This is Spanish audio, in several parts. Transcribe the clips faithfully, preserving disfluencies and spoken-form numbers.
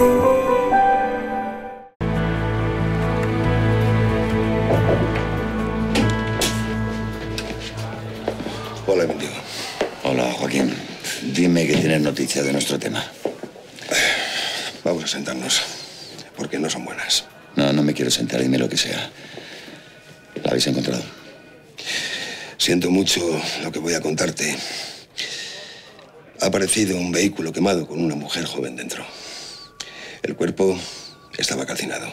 Hola, Mendigo. Hola, Joaquín. Dime que tienes noticias de nuestro tema. Vamos a sentarnos, porque no son buenas. No, no me quiero sentar, dime lo que sea. ¿La habéis encontrado? Siento mucho lo que voy a contarte. Ha aparecido un vehículo quemado con una mujer joven dentro. El cuerpo estaba calcinado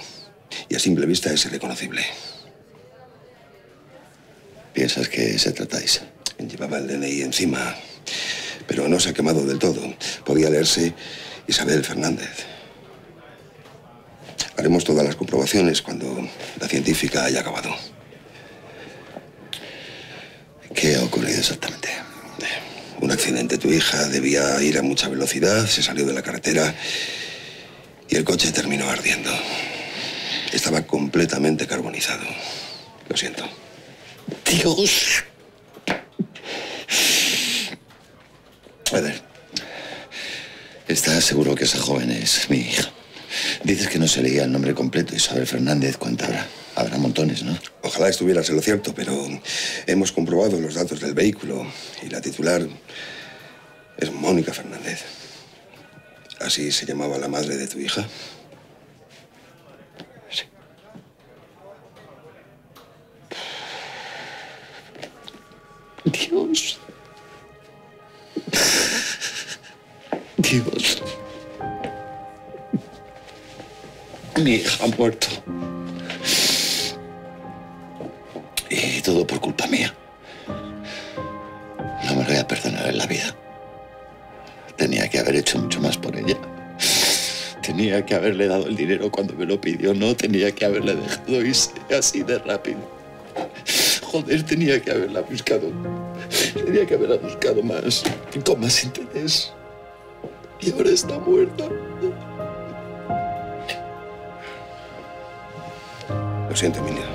y a simple vista es irreconocible. ¿Piensas que se trata de Isa? Llevaba el D N I encima, pero no se ha quemado del todo. Podía leerse Isabel Fernández. Haremos todas las comprobaciones cuando la científica haya acabado. ¿Qué ha ocurrido exactamente? Un accidente. Tu hija debía ir a mucha velocidad, se salió de la carretera y el coche terminó ardiendo. Estaba completamente carbonizado. Lo siento. ¡Dios! A ver, ¿estás seguro que esa joven es mi hija? Dices que no se leía el nombre completo. Isabel Fernández, ¿cuánta habrá? Habrá montones, ¿no? Ojalá estuvieras en lo cierto, pero hemos comprobado los datos del vehículo y la titular es Mónica Fernández. ¿Así se llamaba la madre de tu hija? Sí. Dios. Dios. Mi hija ha muerto. Y todo por culpa mía. No me lo voy a perdonar en la vida. Tenía que haber hecho mucho más por ella. Tenía que haberle dado el dinero cuando me lo pidió. No tenía que haberle dejado irse así de rápido. Joder, tenía que haberla buscado. Tenía que haberla buscado más, con más interés. Y ahora está muerta. Lo siento, Emilio.